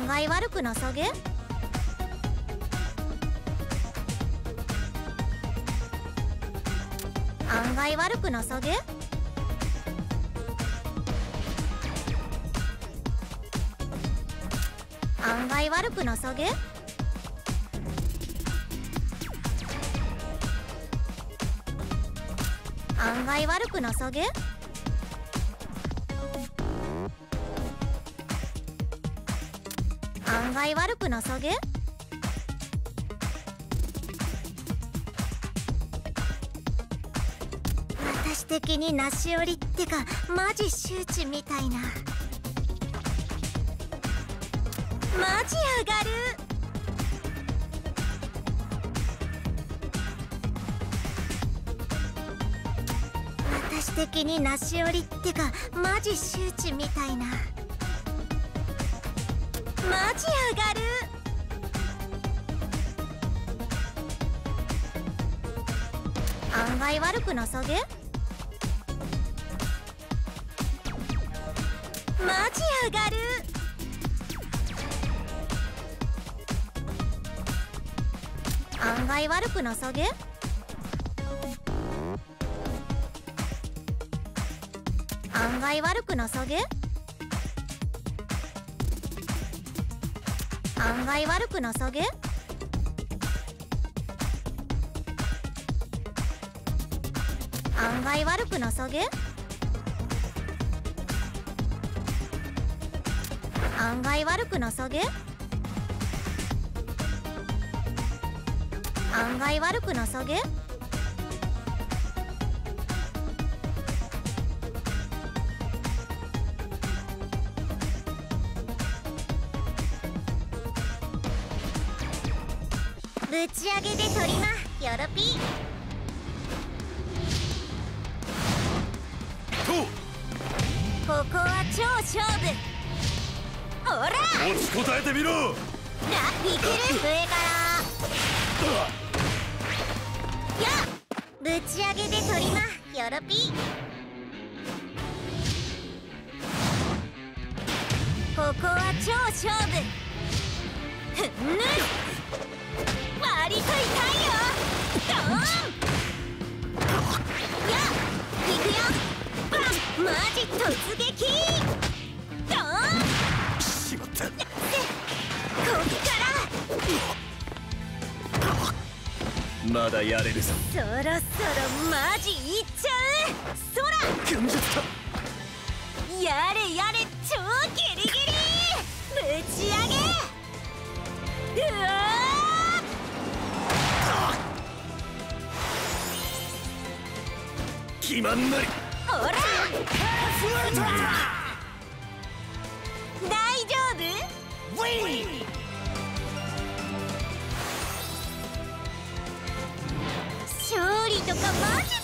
案外悪くなさげ？案外悪くなさげ？案外悪くなさげ？案外悪くなさげ？案外悪くなさげ？私的になしおりってかマジ周知みたいな。マジ上がる。私的になしおりってかマジ周知みたいな。マジ上がる。案外悪くなさげ？マジ上がる。案外悪くなさげ？案外悪くなさげ？案外悪くなさげ？案外悪くなさげ？案外悪くなさげ？案外悪くなさげ？ぶち上げで取りま、よろぴー。ここは超勝負。ほら持ちこたえてみろ。ラッピー来る。上からよっ。ぶち上げで取りま、よろぴ。ここは超勝負。ふんぬ割と痛いよ。ドーンよっ。いくよ。マジ突撃！ドーン！しまった。こっから。まだやれるぞ。そろそろマジいっちゃう。空。現実だ。やれやれ超ギリギリ。ぶち上げ。うわあ。決まんない。ほら大丈夫？勝利とかマジ